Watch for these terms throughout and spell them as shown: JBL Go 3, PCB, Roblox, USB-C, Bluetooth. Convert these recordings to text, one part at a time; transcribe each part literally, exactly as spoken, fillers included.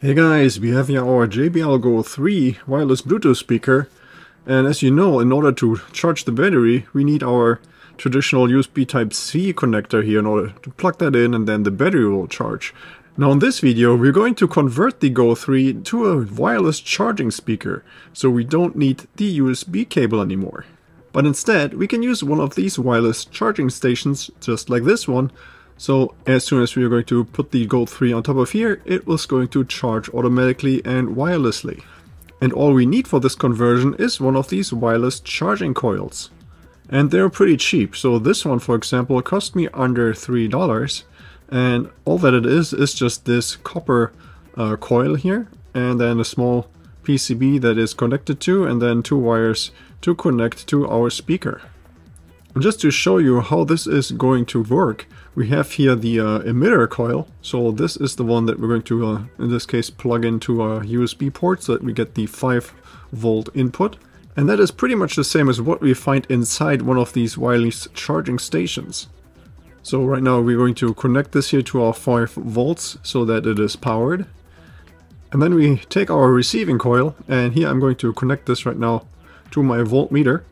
Hey guys, we have here our J B L Go three wireless Bluetooth speaker, and as you know, in order to charge the battery we need our traditional U S B Type C connector here in order to plug that in, and then the battery will charge. Now in this video we're going to convert the Go three to a wireless charging speaker, so we don't need the U S B cable anymore. But instead we can use one of these wireless charging stations just like this one. So as soon as we are going to put the Go three on top of here, it was going to charge automatically and wirelessly. And all we need for this conversion is one of these wireless charging coils. And they're pretty cheap, so this one for example cost me under three dollars. And all that it is is just this copper uh, coil here, and then a small P C B that is connected to, and then two wires to connect to our speaker. And just to show you how this is going to work, we have here the uh, emitter coil. So this is the one that we're going to, uh, in this case, plug into our U S B port so that we get the five volt input. And that is pretty much the same as what we find inside one of these wireless charging stations. So right now we're going to connect this here to our five volts so that it is powered. And then we take our receiving coil, and here I'm going to connect this right now to my voltmeter.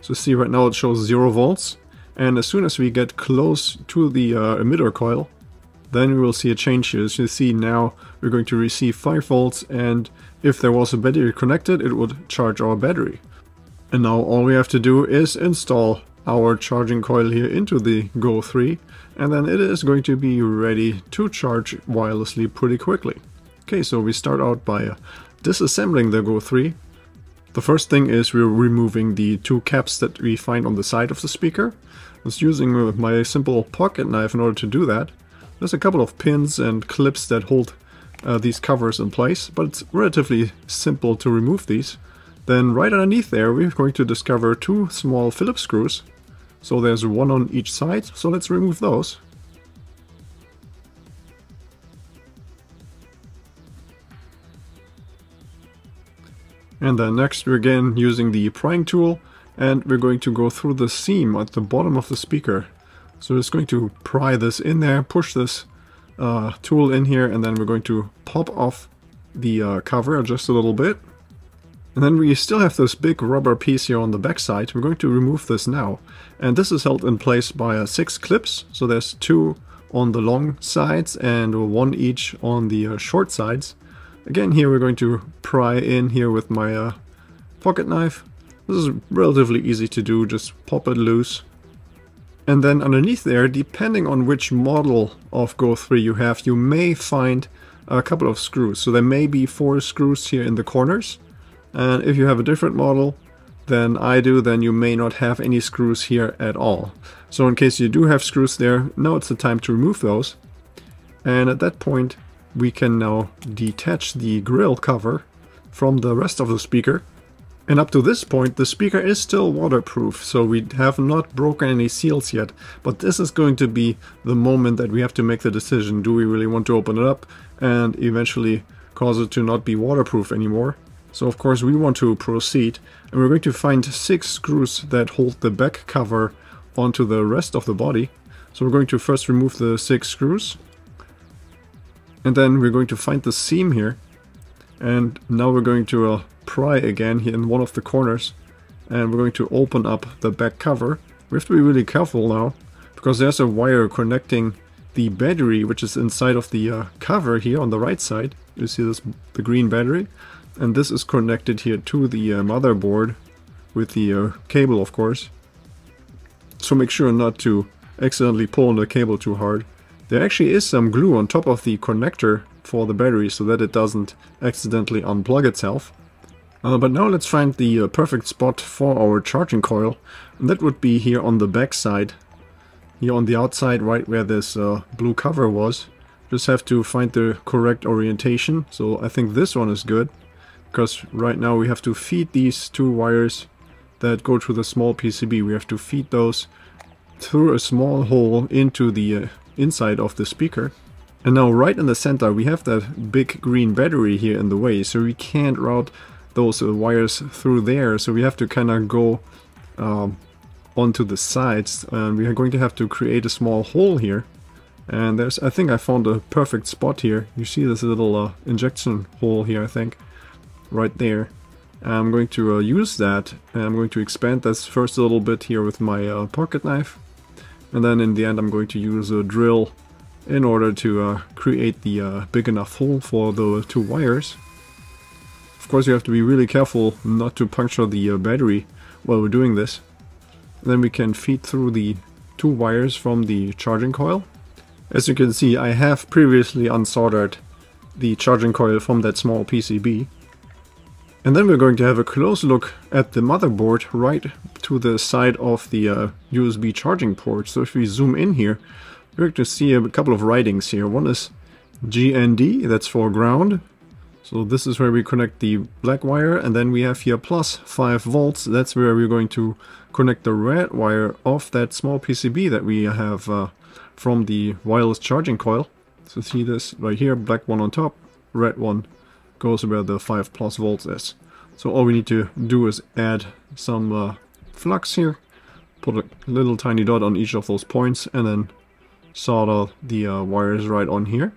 So see, right now it shows zero volts, and as soon as we get close to the uh, emitter coil, then we will see a change here. As you see, now we're going to receive five volts, and if there was a battery connected, it would charge our battery. And now all we have to do is install our charging coil here into the Go three, and then it is going to be ready to charge wirelessly pretty quickly. Okay, so we start out by uh, disassembling the Go three. The first thing is we're removing the two caps that we find on the side of the speaker. I was using my simple pocket knife in order to do that. There's a couple of pins and clips that hold uh, these covers in place, but it's relatively simple to remove these. Then right underneath there we're going to discover two small Phillips screws. So there's one on each side, so let's remove those. And then next we're again using the prying tool, and we're going to go through the seam at the bottom of the speaker. So we're just going to pry this in there, push this uh, tool in here, and then we're going to pop off the uh, cover just a little bit. And then we still have this big rubber piece here on the back side. We're going to remove this now. And this is held in place by uh, six clips. So there's two on the long sides and one each on the uh, short sides. Again, here we're going to pry in here with my uh, pocket knife. This is relatively easy to do, just pop it loose. And then underneath there, depending on which model of Go three you have, you may find a couple of screws. So there may be four screws here in the corners. And if you have a different model than I do, then you may not have any screws here at all. So in case you do have screws there, now it's the time to remove those. And at that point, we can now detach the grill cover from the rest of the speaker. And up to this point the speaker is still waterproof, so we have not broken any seals yet, but this is going to be the moment that we have to make the decision. Do we really want to open it up and eventually cause it to not be waterproof anymore? So of course we want to proceed, and we're going to find six screws that hold the back cover onto the rest of the body. So we're going to first remove the six screws. And then we're going to find the seam here, and now we're going to uh, pry again here in one of the corners, and we're going to open up the back cover. We have to be really careful now, because there's a wire connecting the battery, which is inside of the uh, cover here on the right side. You see this, the green battery, and this is connected here to the uh, motherboard with the uh, cable, of course. So make sure not to accidentally pull on the cable too hard. There actually is some glue on top of the connector for the battery so that it doesn't accidentally unplug itself. Uh, but now let's find the uh, perfect spot for our charging coil, and that would be here on the back side, here on the outside, right where this uh, blue cover was. Just have to find the correct orientation. So I think this one is good, because right now we have to feed these two wires that go to the small P C B. We have to feed those through a small hole into the uh, inside of the speaker. And now right in the center we have that big green battery here in the way, so we can't route those uh, wires through there, so we have to kind of go um, onto the sides, and we are going to have to create a small hole here And there's, I think I found a perfect spot here. You see this little uh, injection hole here, I think, right there. I'm going to uh, use that, and I'm going to expand this first a little bit here with my uh, pocket knife. And then in the end I'm going to use a drill in order to uh, create the uh, big enough hole for the two wires. Of course you have to be really careful not to puncture the uh, battery while we're doing this. And then we can feed through the two wires from the charging coil. As you can see, I have previously unsoldered the charging coil from that small P C B. And then we're going to have a close look at the motherboard right to the side of the uh, U S B charging port. So if we zoom in here, we're going to see a couple of writings here. One is G N D, that's for ground. So this is where we connect the black wire. And then we have here plus five volts. That's where we're going to connect the red wire off that small P C B that we have uh, from the wireless charging coil. So see this right here, black one on top, red one goes where the five plus volts is. So all we need to do is add some uh, flux here, put a little tiny dot on each of those points, and then solder the uh, wires right on here.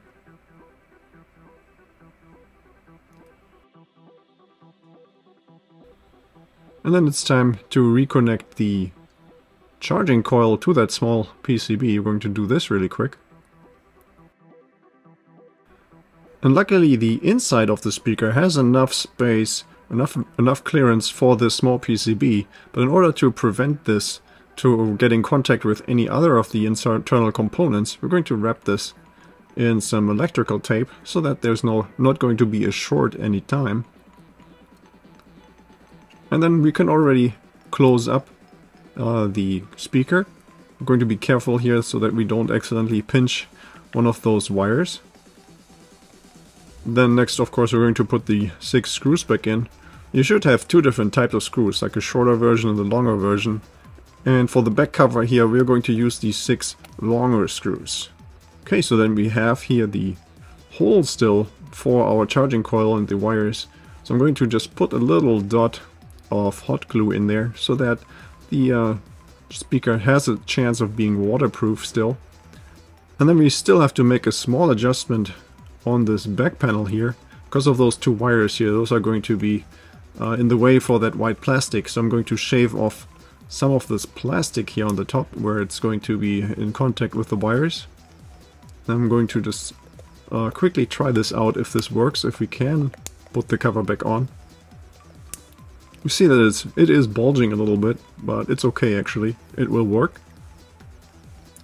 And then it's time to reconnect the charging coil to that small P C B. We're going to do this really quick. And luckily the inside of the speaker has enough space, enough enough clearance for this small P C B, but in order to prevent this to get in contact with any other of the internal components, we're going to wrap this in some electrical tape so that there's no not going to be a short any time. And then we can already close up uh, the speaker. We're going to be careful here so that we don't accidentally pinch one of those wires. Then next, of course, we're going to put the six screws back in. You should have two different types of screws, like a shorter version and a longer version. And for the back cover here, we're going to use the six longer screws. Okay, so then we have here the hole still for our charging coil and the wires. So I'm going to just put a little dot of hot glue in there so that the uh, speaker has a chance of being waterproof still. And then we still have to make a small adjustment on this back panel here, because of those two wires here. Those are going to be uh, in the way for that white plastic, so I'm going to shave off some of this plastic here on the top where it's going to be in contact with the wires. And I'm going to just uh, quickly try this out if this works, if we can put the cover back on. You see that it's, it is bulging a little bit, but it's okay actually, it will work.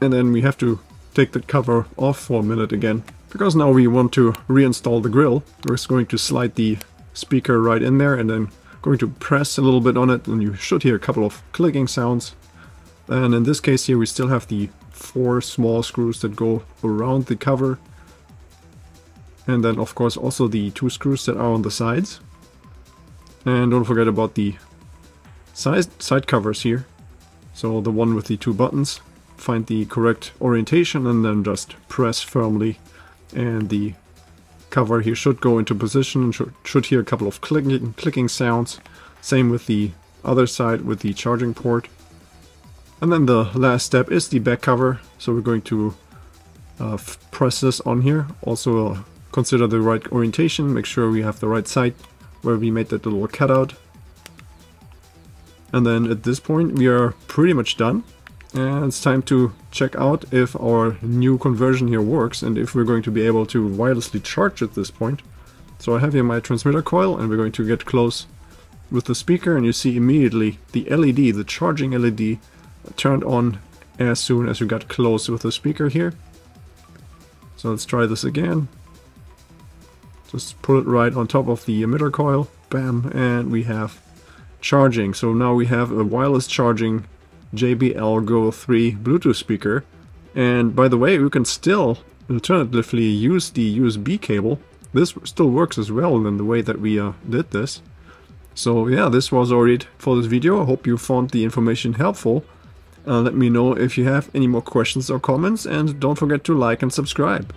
And then we have to take the cover off for a minute again, because now we want to reinstall the grill. We're just going to slide the speaker right in there and then going to press a little bit on it, and you should hear a couple of clicking sounds. And in this case here we still have the four small screws that go around the cover, and then of course also the two screws that are on the sides. And don't forget about the side, side covers here, so the one with the two buttons. Find the correct orientation and then just press firmly, and the cover here should go into position and should, should hear a couple of clicking, clicking sounds. Same with the other side with the charging port. And then the last step is the back cover, so we're going to uh, press this on here. Also uh, consider the right orientation, make sure we have the right side where we made that little cutout. And then at this point we are pretty much done. And it's time to check out if our new conversion here works and if we're going to be able to wirelessly charge at this point. So I have here my transmitter coil, and we're going to get close with the speaker, and you see immediately the L E D, the charging L E D, turned on as soon as you got close with the speaker here. So let's try this again. Just put it right on top of the emitter coil, bam, and we have charging. So now we have a wireless charging J B L Go three Bluetooth speaker. And by the way, we can still alternatively use the U S B cable. This still works as well in the way that we uh, did this. So yeah, this was all it for this video. I hope you found the information helpful. Uh, let me know if you have any more questions or comments, and don't forget to like and subscribe.